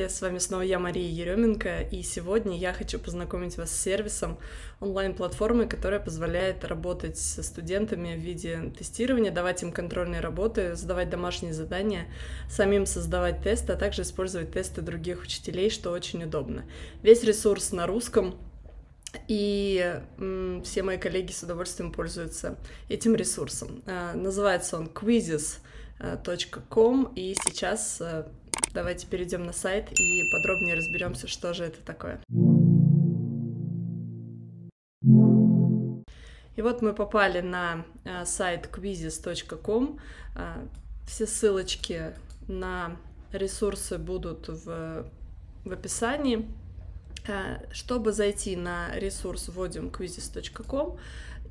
С вами снова я, Мария Яременко, и сегодня я хочу познакомить вас с сервисом онлайн-платформы, которая позволяет работать со студентами в виде тестирования, давать им контрольные работы, задавать домашние задания, самим создавать тесты, а также использовать тесты других учителей, что очень удобно. Весь ресурс на русском, и все мои коллеги с удовольствием пользуются этим ресурсом. Называется он Quizizz.com, и сейчас давайте перейдем на сайт и подробнее разберемся, что же это такое. И вот мы попали на сайт quizizz.com. Все ссылочки на ресурсы будут в описании. Чтобы зайти на ресурс, вводим quizizz.com,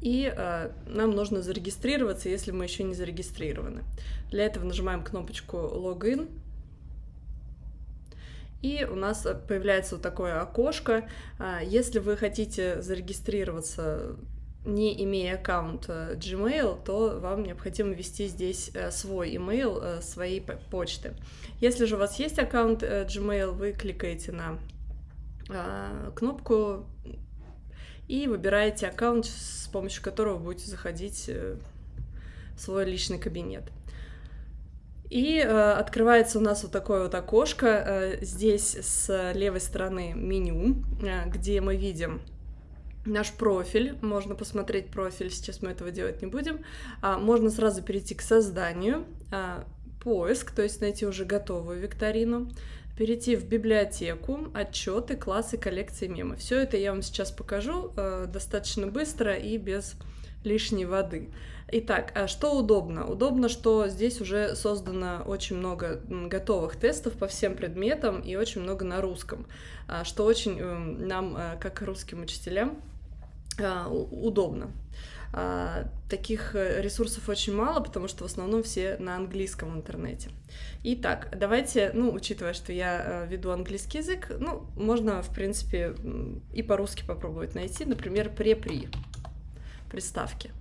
и нам нужно зарегистрироваться, если мы еще не зарегистрированы. Для этого нажимаем кнопочку «Логин». И у нас появляется вот такое окошко. Если вы хотите зарегистрироваться, не имея аккаунт Gmail, то вам необходимо ввести здесь свой email, свои почты. Если же у вас есть аккаунт Gmail, вы кликаете на кнопку и выбираете аккаунт, с помощью которого будете заходить в свой личный кабинет. И открывается у нас вот такое вот окошко, здесь с левой стороны меню, где мы видим наш профиль, можно посмотреть профиль, сейчас мы этого делать не будем, можно сразу перейти к созданию, поиск, то есть найти уже готовую викторину, перейти в библиотеку, отчеты, классы, коллекции, мемы. Все это я вам сейчас покажу достаточно быстро и без лишней воды. Итак, что удобно? Удобно, что здесь уже создано очень много готовых тестов по всем предметам и очень много на русском, что очень нам, как русским учителям, удобно. Таких ресурсов очень мало, потому что в основном все на английском в интернете. Итак, давайте, учитывая, что я веду английский язык, можно, в принципе, и по-русски попробовать найти, например, «препри». Приставки.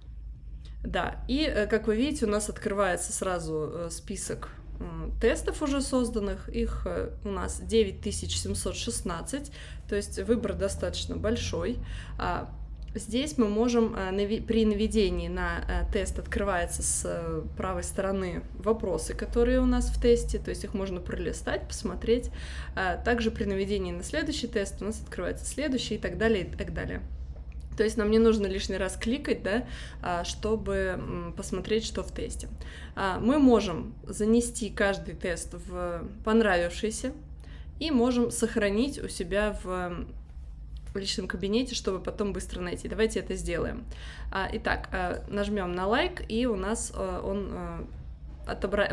Да, и, как вы видите, у нас открывается сразу список тестов уже созданных. Их у нас 9716, то есть выбор достаточно большой. Здесь мы можем, при наведении на тест открывается с правой стороны вопросы, которые у нас в тесте, то есть их можно пролистать, посмотреть. Также при наведении на следующий тест у нас открывается следующий, и так далее, и так далее. То есть нам не нужно лишний раз кликать, да, чтобы посмотреть, что в тесте. Мы можем занести каждый тест в понравившийся и можем сохранить у себя в личном кабинете, чтобы потом быстро найти. Давайте это сделаем. Итак, нажмем на лайк, и у нас он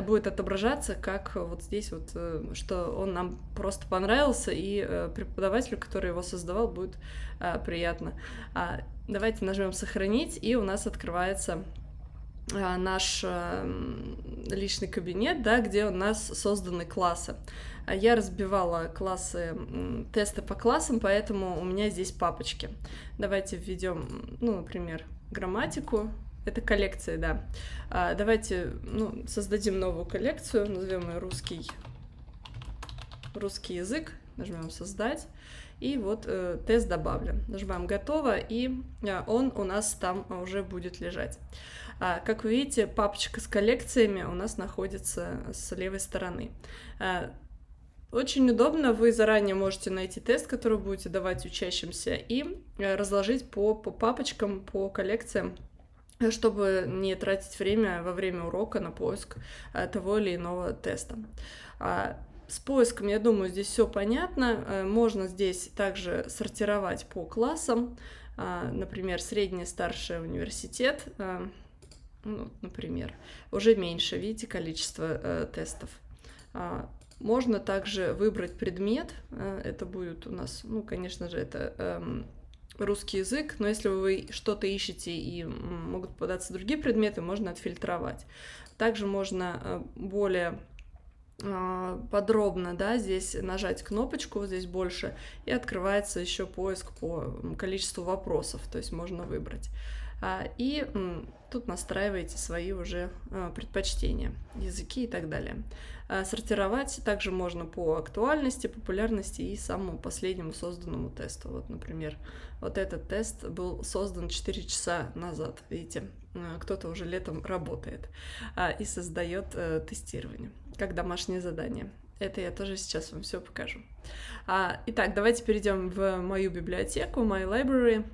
будет отображаться, как вот здесь вот, что он нам просто понравился, и преподавателю, который его создавал, будет приятно. Давайте нажмем «Сохранить», и у нас открывается наш личный кабинет, да, где у нас созданы классы. Я разбивала классы, тесты по классам, поэтому у меня здесь папочки. Давайте введем, например, грамматику. Это коллекция, да. Давайте создадим новую коллекцию, назовем ее «Русский язык». Нажмем «Создать». И вот тест добавлен. Нажимаем «Готово», и он у нас там уже будет лежать. Как вы видите, папочка с коллекциями у нас находится с левой стороны. Очень удобно, вы заранее можете найти тест, который будете давать учащимся, и разложить по папочкам, по коллекциям, чтобы не тратить время во время урока на поиск того или иного теста. С поиском, я думаю, здесь все понятно. Можно здесь также сортировать по классам, например, средний, старший, университет, например, уже меньше, видите, количество тестов. Можно также выбрать предмет, это будет у нас, конечно же, это русский язык, но если вы что-то ищете и могут попадаться другие предметы, можно отфильтровать. Также можно более подробно, да, здесь нажать кнопочку, здесь больше, и открывается еще поиск по количеству вопросов, то есть можно выбрать. И Тут настраиваете свои уже предпочтения, языки и так далее. Сортировать также можно по актуальности, популярности и самому последнему созданному тесту. Вот, например, вот этот тест был создан 4 часа назад. Видите, кто-то уже летом работает и создает тестирование, как домашнее задание. Это я тоже сейчас вам все покажу. Итак, давайте перейдем в мою библиотеку, My Library.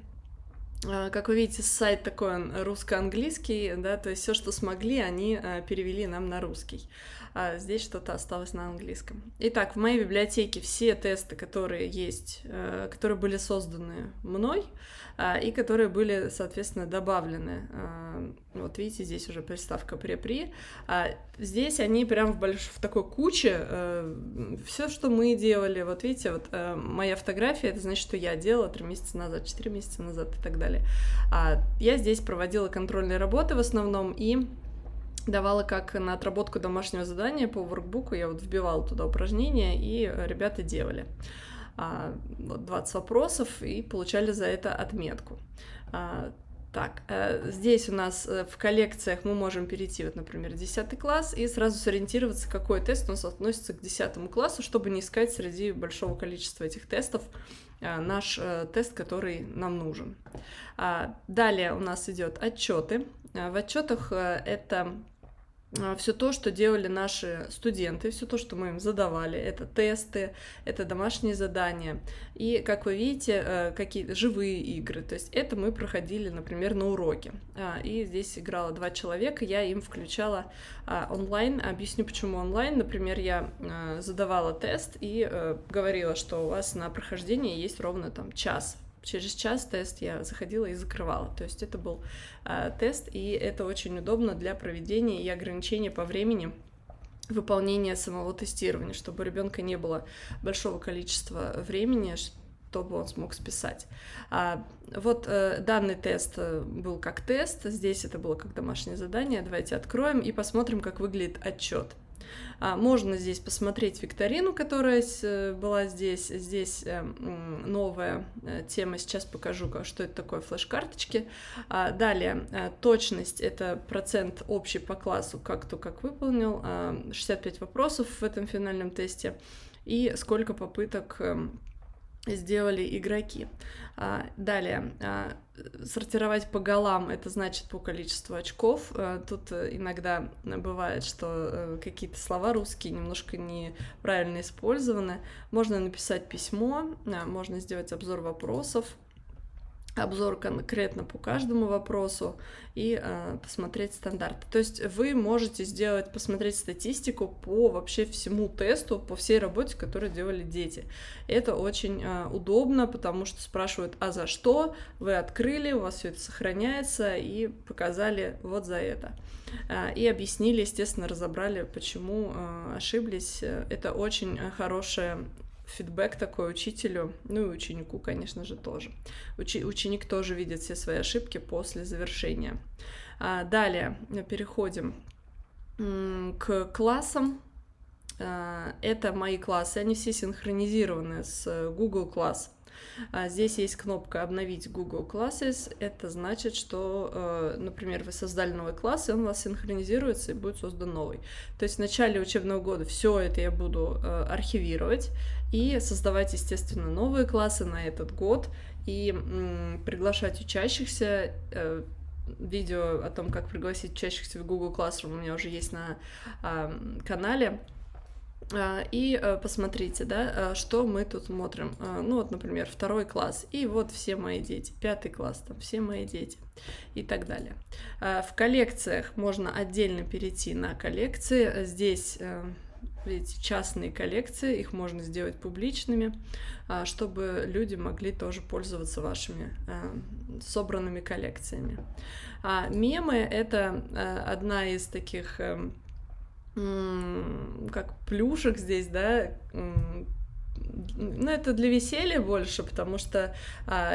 Как вы видите, сайт такой русско-английский, да, то есть все, что смогли, они перевели нам на русский. А здесь что-то осталось на английском. Итак, в моей библиотеке все тесты, которые есть, которые были созданы мной и которые были, соответственно, добавлены. Вот видите, здесь уже приставка «при». Здесь они прям в такой куче. Все, что мы делали, вот видите, вот моя фотография, это значит, что я делала 3 месяца назад, 4 месяца назад и так далее. Я здесь проводила контрольные работы в основном и давала как на отработку домашнего задания по воркбуку, я вот вбивала туда упражнения, и ребята делали. Вот 20 вопросов и получали за это отметку. Так, здесь у нас в коллекциях мы можем перейти, вот, например, 10 класс и сразу сориентироваться, какой тест у нас относится к 10 классу, чтобы не искать среди большого количества этих тестов наш тест, который нам нужен. Далее у нас идет отчеты. В отчетах это все то, что делали наши студенты, все то, что мы им задавали, это тесты, это домашние задания и, как вы видите, какие-то живые игры, то есть это мы проходили, например, на уроке, и здесь играло 2 человека, я им включала онлайн, объясню, почему онлайн, например, я задавала тест и говорила, что у вас на прохождение есть ровно там час. Через час тест я заходила и закрывала. То есть это был тест, и это очень удобно для проведения и ограничения по времени выполнения самого тестирования, чтобы у ребенка не было большого количества времени, чтобы он смог списать. Вот данный тест был как тест, здесь это было как домашнее задание. Давайте откроем и посмотрим, как выглядит отчет. Можно здесь посмотреть викторину, которая была здесь. Здесь новая тема. Сейчас покажу, что это такое флеш-карточки. Далее, точность. Это процент общий по классу, как кто как выполнил. 65 вопросов в этом финальном тесте. И сколько попыток сделали игроки. Далее, сортировать по голам, это значит по количеству очков. Тут иногда бывает, что какие-то слова русские немножко неправильно использованы. Можно написать письмо, можно сделать обзор вопросов, обзор конкретно по каждому вопросу и посмотреть стандарты. То есть вы можете сделать, посмотреть статистику по вообще всему тесту, по всей работе, которую делали дети. Это очень удобно, потому что спрашивают, а за что? Вы открыли, у вас все это сохраняется и показали вот за это. И объяснили, естественно, разобрали, почему ошиблись. Это очень хорошая фидбэк такой учителю, ну и ученику, конечно же, тоже. Ученик тоже видит все свои ошибки после завершения. Далее переходим к классам. Это мои классы, они все синхронизированы с Google Class. Здесь есть кнопка «Обновить Google Classes». Это значит, что, например, вы создали новый класс, и он у вас синхронизируется, и будет создан новый. То есть в начале учебного года все это я буду архивировать и создавать, естественно, новые классы на этот год и приглашать учащихся. Видео о том, как пригласить учащихся в Google Classroom у меня уже есть на канале. И посмотрите, да, что мы тут смотрим. Ну вот, например, 2 класс, и вот все мои дети, 5 класс, там все мои дети и так далее. В коллекциях можно отдельно перейти на коллекции. Здесь, видите, частные коллекции, их можно сделать публичными, чтобы люди могли тоже пользоваться вашими собранными коллекциями. Мемы — это одна из таких как плюшек здесь, да, Ну, это для веселья больше, потому что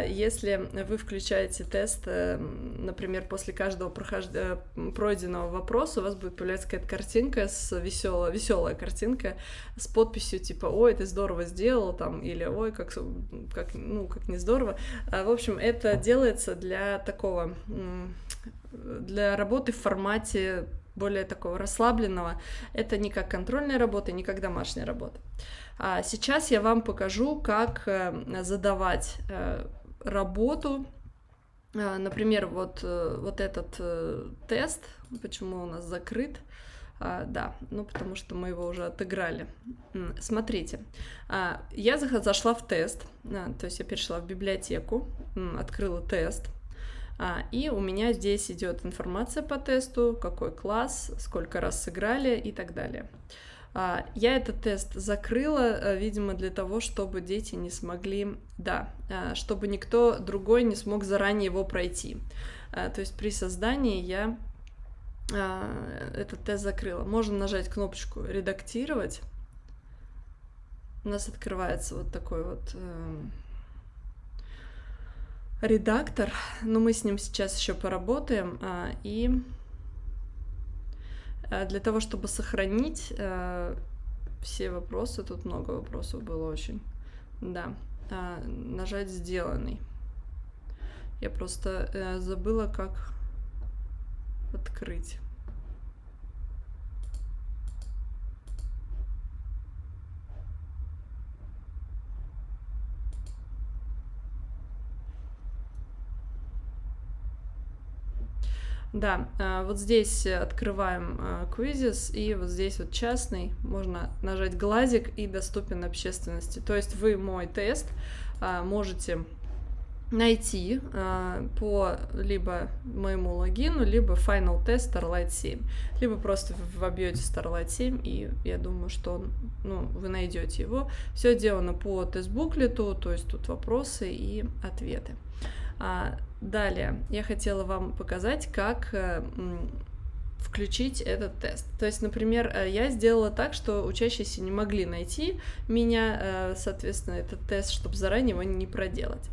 если вы включаете тест, например, после каждого пройденного вопроса у вас будет появляться какая-то картинка, веселая картинка с подписью типа «Ой, ты здорово сделал», там, или «Ой, как не здорово». В общем, это делается для такого, для работы в формате более такого расслабленного. Это не как контрольная работа, не как домашняя работа. А сейчас я вам покажу, как задавать работу. Например, вот этот тест. Почему у нас закрыт? Да, ну потому что мы его уже отыграли. Смотрите, я зашла в тест, то есть я перешла в библиотеку, открыла тест. И у меня здесь идет информация по тесту, какой класс, сколько раз сыграли и так далее. Я этот тест закрыла, видимо, для того, чтобы дети не смогли, да, чтобы никто другой не смог заранее его пройти. То есть при создании я этот тест закрыла. Можно нажать кнопочку «Редактировать». У нас открывается вот такой вот редактор, но мы с ним сейчас еще поработаем, и для того, чтобы сохранить все вопросы, тут много вопросов было очень, да, нажать «Сделанный». Я просто забыла, как открыть. Да, вот здесь открываем Quizizz, и вот здесь вот частный, можно нажать глазик и доступен общественности. То есть вы мой тест можете найти по либо моему логину, либо Final Test Starlight 7, либо просто вобьете Starlight 7, и я думаю, что он, ну, вы найдете его. Все делано по тест-буклету, то есть тут вопросы и ответы. Далее я хотела вам показать, как включить этот тест. То есть, например, я сделала так, что учащиеся не могли найти меня, соответственно, этот тест, чтобы заранее его не проделать.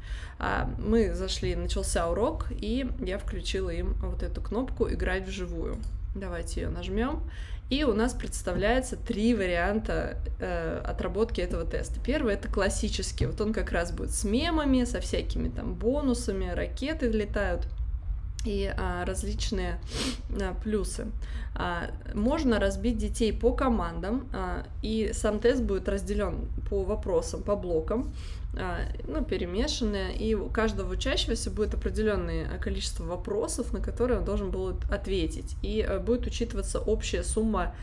Мы зашли, начался урок, и я включила им вот эту кнопку «Играть вживую». Давайте ее нажмем. И у нас представляется 3 варианта отработки этого теста. Первый — это классический. Вот он как раз будет с мемами, со всякими там бонусами, ракеты летают и различные плюсы. Можно разбить детей по командам, и сам тест будет разделен по вопросам, по блокам, ну, перемешанные, и у каждого учащегося будет определенное количество вопросов, на которые он должен будет ответить, и будет учитываться общая сумма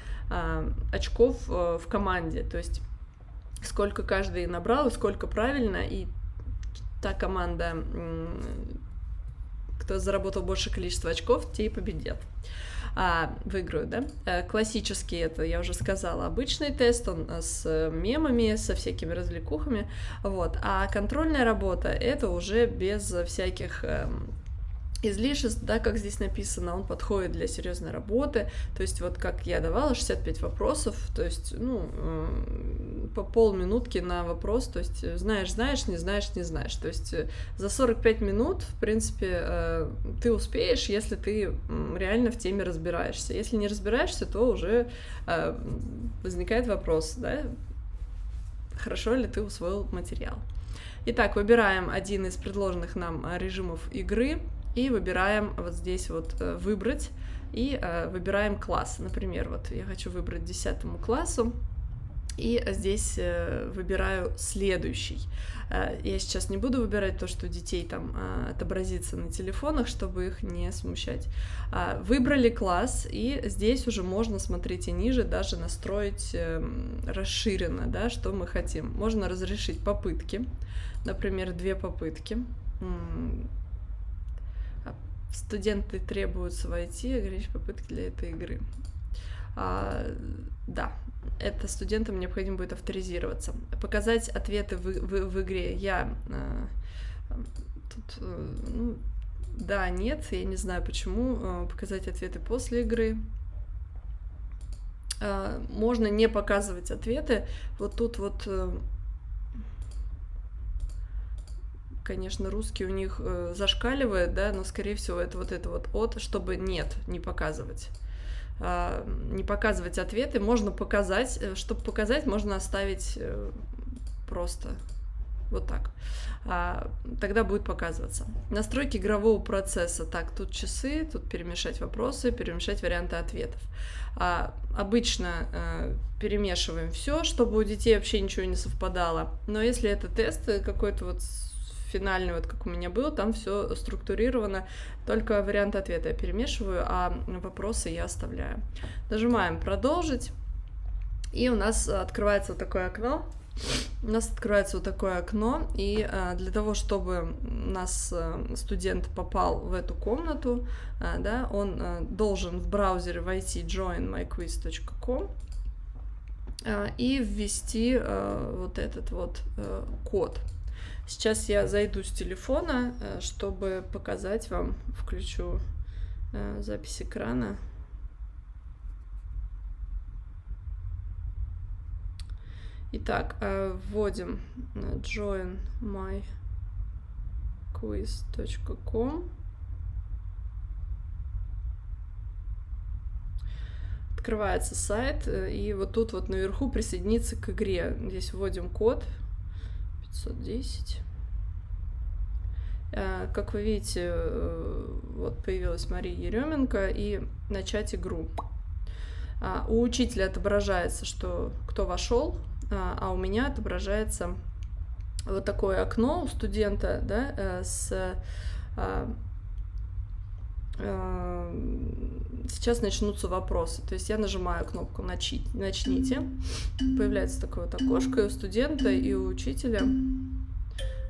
очков в команде, то есть сколько каждый набрал, сколько правильно, и та команда, кто заработал большее количество очков, те и победят. Выиграю, да? Классический — это, я уже сказала, обычный тест, он с мемами, со всякими развлекухами, вот. А контрольная работа — это уже без всяких излишеств, да, как здесь написано, он подходит для серьезной работы, то есть вот как я давала 65 вопросов, то есть, ну, по полминутки на вопрос, то есть знаешь, не знаешь, не знаешь, то есть за 45 минут, в принципе, ты успеешь, если ты реально в теме разбираешься, если не разбираешься, то уже возникает вопрос, да, хорошо ли ты усвоил материал. Итак, выбираем один из предложенных нам режимов игры, и выбираем вот здесь вот «Выбрать», и выбираем класс. Например, вот я хочу выбрать 10 классу, и здесь выбираю «Следующий». Я сейчас не буду выбирать то, что детей там отобразится на телефонах, чтобы их не смущать. Выбрали класс, и здесь уже можно, смотрите, ниже даже настроить расширенно, да, что мы хотим. Можно разрешить попытки, например, 2 попытки. Студенты требуются войти, ограничить попытки для этой игры. Да, это студентам необходимо будет авторизироваться. Показать ответы в игре. Я тут, ну, да, нет, я не знаю почему. Показать ответы после игры. Можно не показывать ответы. Вот тут вот конечно, русский у них зашкаливает, да, но, скорее всего, это вот «от», чтобы «нет», не показывать. Не показывать ответы, можно показать. Чтобы показать, можно оставить просто вот так. Тогда будет показываться. Настройки игрового процесса. Так, тут часы, тут перемешать вопросы, перемешать варианты ответов. Обычно перемешиваем все, чтобы у детей вообще ничего не совпадало. Но если это тест какой-то вот финальный, вот как у меня был, там все структурировано, только варианты ответа я перемешиваю, а вопросы я оставляю. Нажимаем «Продолжить», и у нас открывается вот такое окно. И для того, чтобы у нас студент попал в эту комнату, да, он должен в браузере войти joinmyquiz.com и ввести вот этот вот код. Сейчас я зайду с телефона, чтобы показать вам, включу запись экрана. Итак, вводим joinmyquiz.com. Открывается сайт, и вот тут вот наверху присоединиться к игре. Здесь вводим код 510. Как вы видите, вот появилась Мария Яременко, и начать игру. У учителя отображается, что кто вошел, а у меня отображается вот такое окно у студента, да, с... Сейчас начнутся вопросы. То есть я нажимаю кнопку «Начните». Появляется такое вот окошко и у студента, и у учителя.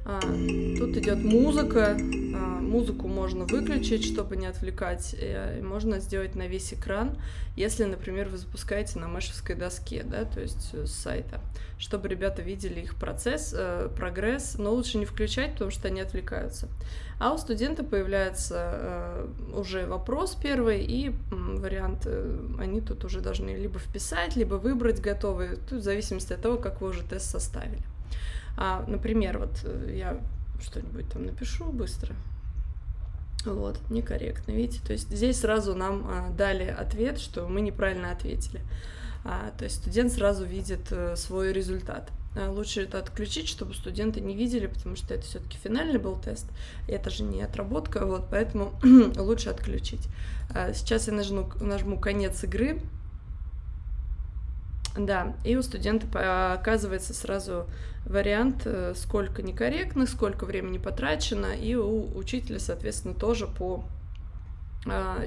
Тут идет музыка. Музыку можно выключить, чтобы не отвлекать. И можно сделать на весь экран, если, например, вы запускаете на мэшевской доске, да, то есть с сайта, чтобы ребята видели их процесс, прогресс. Но лучше не включать, потому что они отвлекаются. А у студента появляется уже вопрос первый и вариант. Они тут уже должны либо вписать, либо выбрать готовый, в зависимости от того, как вы уже тест составили. Например, вот я что-нибудь там напишу быстро. Вот, некорректно, видите? То есть здесь сразу нам дали ответ, что мы неправильно ответили. То есть студент сразу видит свой результат. Лучше это отключить, чтобы студенты не видели, потому что это все-таки финальный был тест. Это же не отработка, вот, поэтому лучше отключить. Сейчас я нажму «Конец игры». Да, и у студента оказывается сразу вариант, сколько некорректных, сколько времени потрачено, и у учителя, соответственно, тоже по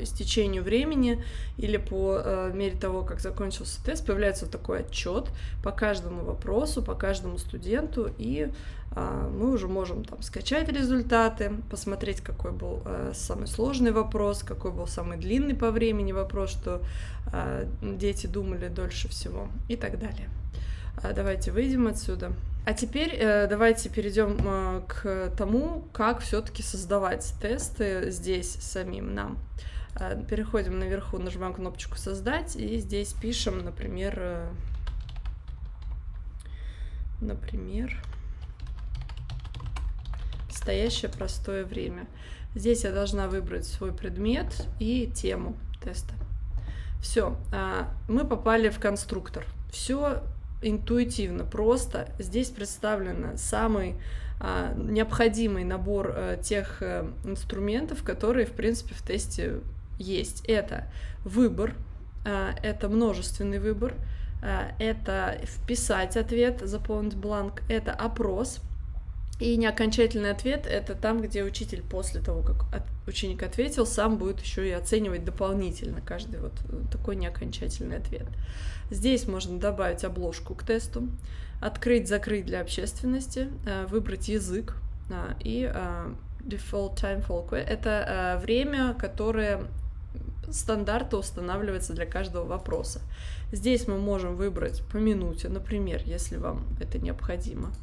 истечению времени или по мере того, как закончился тест, появляется вот такой отчет по каждому вопросу, по каждому студенту, и мы уже можем там скачать результаты, посмотреть, какой был самый сложный вопрос, какой был самый длинный по времени вопрос, что дети думали дольше всего и так далее. Давайте выйдем отсюда. А теперь давайте перейдем к тому, как все-таки создавать тесты здесь самим нам. Переходим наверху, нажимаем кнопочку «Создать», и здесь пишем, например, «Настоящее простое время». Здесь я должна выбрать свой предмет и тему теста. Все, мы попали в конструктор. Все интуитивно, просто. Здесь представлен самый необходимый набор тех инструментов, которые, в принципе, в тесте есть. Это выбор, это множественный выбор, это вписать ответ, заполнить бланк, это опрос. И неокончательный ответ — это там, где учитель после того, как ученик ответил, сам будет еще и оценивать дополнительно каждый вот такой неокончательный ответ. Здесь можно добавить обложку к тесту, открыть-закрыть для общественности, выбрать язык и default time for quiz — это время, которое стандарты устанавливается для каждого вопроса. Здесь мы можем выбрать по минуте, например, если вам это необходимо.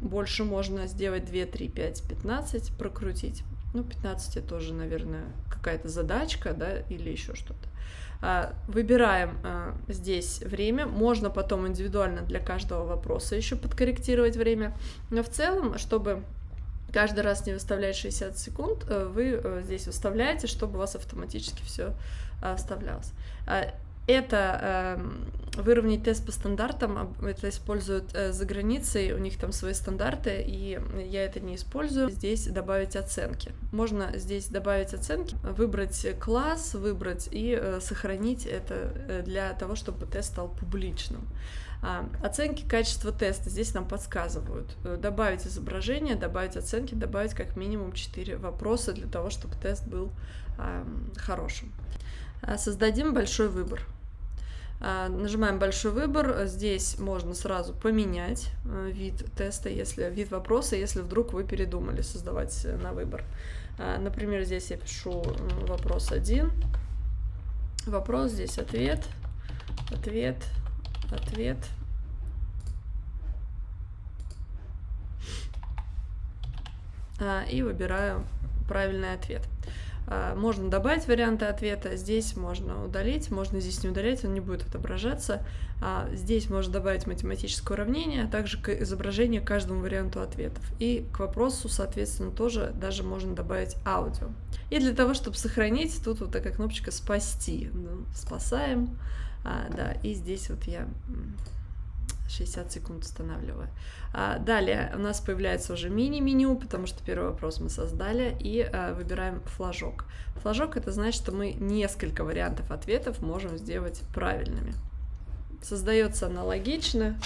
Больше можно сделать 2, 3, 5, 15, прокрутить. Ну, 15 это тоже, наверное, какая-то задачка, да, или еще что-то. Выбираем здесь время. Можно потом индивидуально для каждого вопроса еще подкорректировать время. Но в целом, чтобы Каждый раз не выставлять 60 секунд, вы здесь выставляете, чтобы у вас автоматически все вставлялось. Это выровнять тест по стандартам, это используют за границей, у них там свои стандарты, и я это не использую. Здесь добавить оценки. Можно здесь добавить оценки, выбрать класс, выбрать и сохранить это для того, чтобы тест стал публичным. Оценки качества теста здесь нам подсказывают. Добавить изображение, добавить оценки, добавить как минимум 4 вопроса для того, чтобы тест был хорошим. Создадим большой выбор. Нажимаем «Большой выбор». Здесь можно сразу поменять вид теста, вид вопроса, если вдруг вы передумали создавать на выбор. Например, здесь я пишу вопрос 1. Вопрос, здесь ответ, ответ, ответ. И выбираю правильный ответ. Можно добавить варианты ответа, здесь можно удалить, можно здесь не удалять, он не будет отображаться. Здесь можно добавить математическое уравнение, а также изображение к каждому варианту ответов. И к вопросу, соответственно, тоже даже можно добавить аудио. И для того, чтобы сохранить, тут вот такая кнопочка «Спасти». Ну, спасаем, да, и здесь вот я 60 секунд устанавливаю. Далее у нас появляется уже мини-меню, потому что первый вопрос мы создали, и выбираем флажок. Флажок — это значит, что мы несколько вариантов ответов можем сделать правильными. Создается аналогично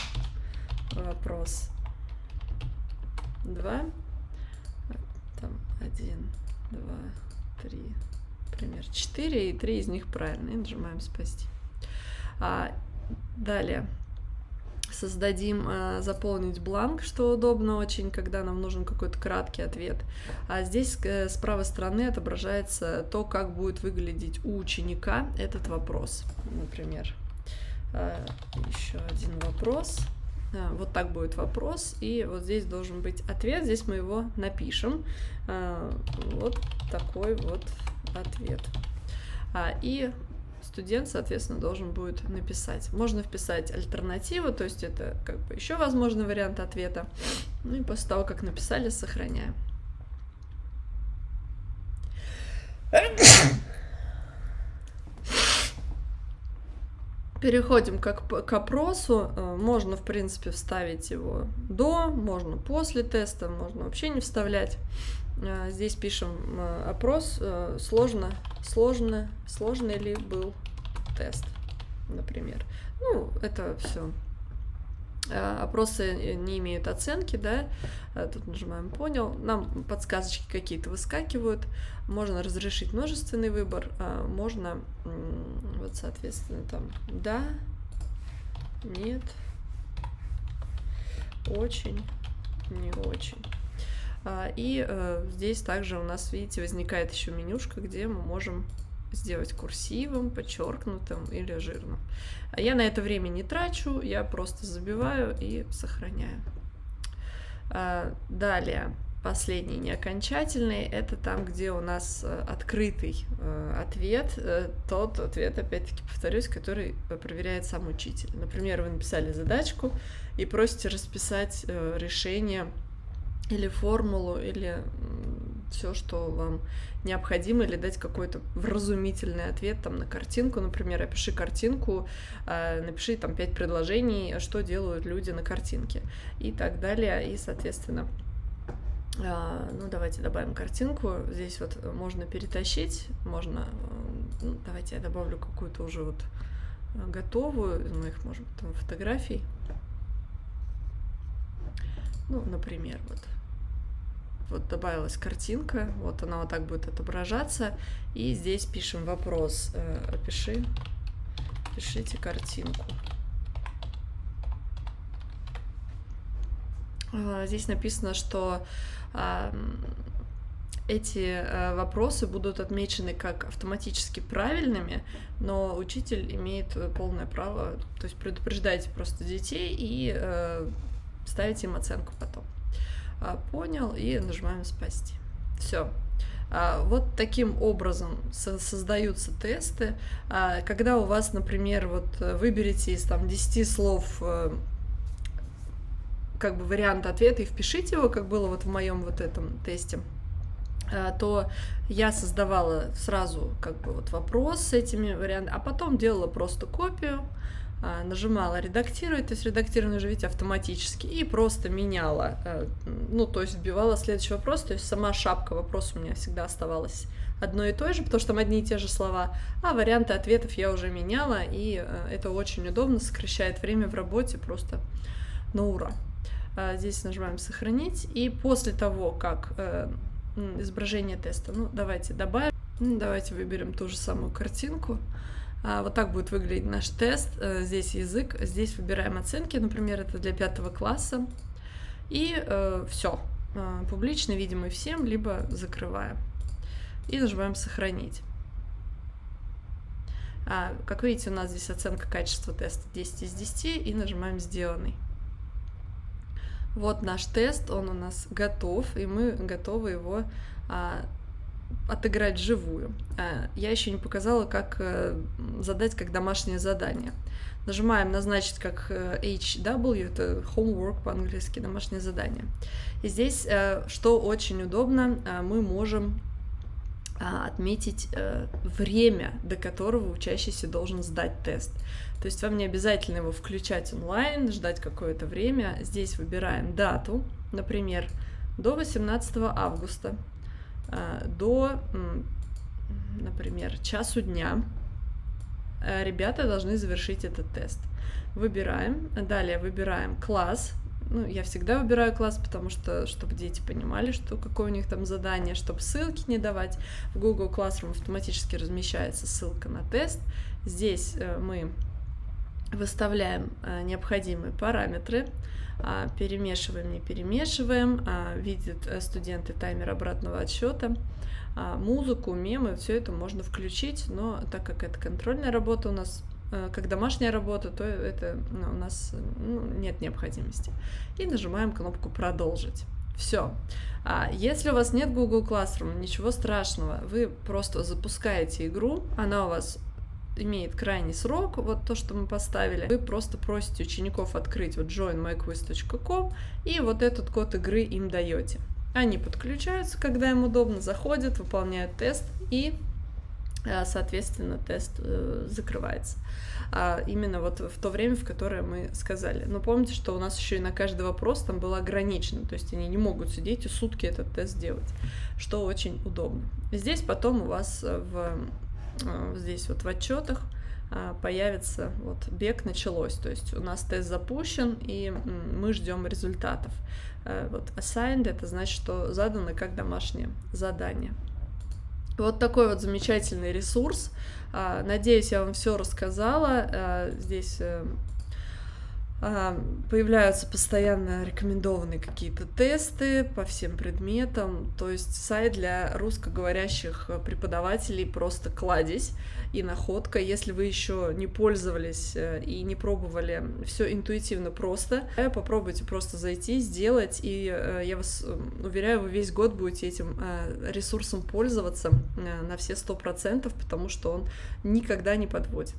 вопрос 2, там 1, 2, 3, например, 4, и 3 из них правильные. Нажимаем «Спасти». Далее создадим заполнить бланк, что удобно очень, когда нам нужен какой-то краткий ответ. А здесь с правой стороны отображается то, как будет выглядеть у ученика этот вопрос. Например, еще один вопрос. Вот так будет вопрос, и вот здесь должен быть ответ, здесь мы его напишем. Вот такой вот ответ. И студент, соответственно, должен будет написать. Можно вписать альтернативу, то есть это как бы еще возможный вариант ответа. Ну и после того, как написали, сохраняем. Переходим к опросу. Можно, в принципе, вставить его до, можно после теста, можно вообще не вставлять. Здесь пишем опрос, сложный ли был тест, например. Ну, это все. Опросы не имеют оценки, да. Тут нажимаем «Понял». Нам подсказочки какие-то выскакивают. Можно разрешить множественный выбор, можно, вот, соответственно, там «Да», «Нет», «Очень», «Не очень». И здесь также у нас, видите, возникает еще менюшка, где мы можем сделать курсивом, подчеркнутым или жирным. Я на это время не трачу, я просто забиваю и сохраняю. Далее, последний, не окончательный, это там, где у нас открытый ответ, тот ответ, опять-таки повторюсь, который проверяет сам учитель. Например, вы написали задачку и просите расписать решение или формулу, или все, что вам необходимо, или дать какой-то вразумительный ответ там, на картинку. Например, опиши картинку, напиши там 5 предложений, что делают люди на картинке, и так далее. И, соответственно, ну, давайте добавим картинку. Здесь вот можно перетащить, можно... Ну, давайте я добавлю какую-то уже вот готовую, ну, их, может быть, там фотографий. Ну, например, вот. Вот добавилась картинка, вот она вот так будет отображаться. И здесь пишем вопрос. Пишите картинку. Здесь написано, что эти вопросы будут отмечены как автоматически правильными, но учитель имеет полное право, то есть предупреждайте просто детей и ставить им оценку потом. Понял, и нажимаем «Спасти». Все. Вот таким образом создаются тесты. Когда у вас, например, вот выберите из там 10 слов как бы вариант ответа и впишите его, как было вот в моем вот этом тесте, то я создавала сразу как бы вот вопрос с этими вариантами, а потом делала просто копию, нажимала «Редактировать», то есть редактирование уже, видите, автоматически, и просто меняла, ну, то есть вбивала следующий вопрос, то есть сама шапка вопроса у меня всегда оставалась одной и той же, потому что там одни и те же слова, а варианты ответов я уже меняла, и это очень удобно, сокращает время в работе просто на ура. Здесь нажимаем «Сохранить», и после того, как изображение теста, ну, давайте добавим, давайте выберем ту же самую картинку. Вот так будет выглядеть наш тест. Здесь язык, здесь выбираем оценки, например, это для 5 класса. И все. Публично, видимо, всем, либо закрываем. И нажимаем «Сохранить». Как видите, у нас здесь оценка качества теста 10 из 10 и нажимаем «Сделанный». Вот наш тест, он у нас готов, и мы готовы его отыграть вживую. Я еще не показала, как задать как домашнее задание. Нажимаем «Назначить как HW», это homework по-английски, домашнее задание. И здесь, что очень удобно, мы можем отметить время, до которого учащийся должен сдать тест. То есть вам не обязательно его включать онлайн, ждать какое-то время. Здесь выбираем дату, например, до 18 августа. До, например, часу дня ребята должны завершить этот тест. Выбираем, далее выбираем класс. Ну, я всегда выбираю класс, потому что, чтобы дети понимали, что какое у них там задание, чтобы ссылки не давать. В Google Classroom автоматически размещается ссылка на тест. Здесь мы выставляем необходимые параметры, перемешиваем, не перемешиваем, видят студенты таймер обратного отсчета, музыку, мемы, все это можно включить, но так как это контрольная работа у нас, как домашняя работа, то это у нас нет необходимости. И нажимаем кнопку «Продолжить». Все. Если у вас нет Google Classroom, ничего страшного, вы просто запускаете игру, она у вас имеет крайний срок, вот то, что мы поставили. Вы просто просите учеников открыть вот joinmyquiz.com и вот этот код игры им даете. Они подключаются, когда им удобно, заходят, выполняют тест и, соответственно, тест закрывается. Именно вот в то время, в которое мы сказали. Но помните, что у нас еще и на каждый вопрос там было ограничено, то есть они не могут сидеть и сутки этот тест делать, что очень удобно. Здесь потом у вас здесь вот в отчетах появится вот «Бег началось», то есть у нас тест запущен и мы ждем результатов. Вот assigned — это значит, что задано как домашнее задание. Вот такой вот замечательный ресурс. Надеюсь, я вам все рассказала. Здесь появляются постоянно рекомендованные какие-то тесты по всем предметам, то есть сайт для русскоговорящих преподавателей просто кладезь и находка. Если вы еще не пользовались и не пробовали, все интуитивно просто, попробуйте просто зайти, сделать, и я вас уверяю, вы весь год будете этим ресурсом пользоваться на все 100%, потому что он никогда не подводит.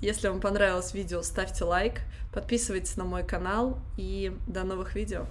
Если вам понравилось видео, ставьте лайк, подписывайтесь на мой канал и до новых видео!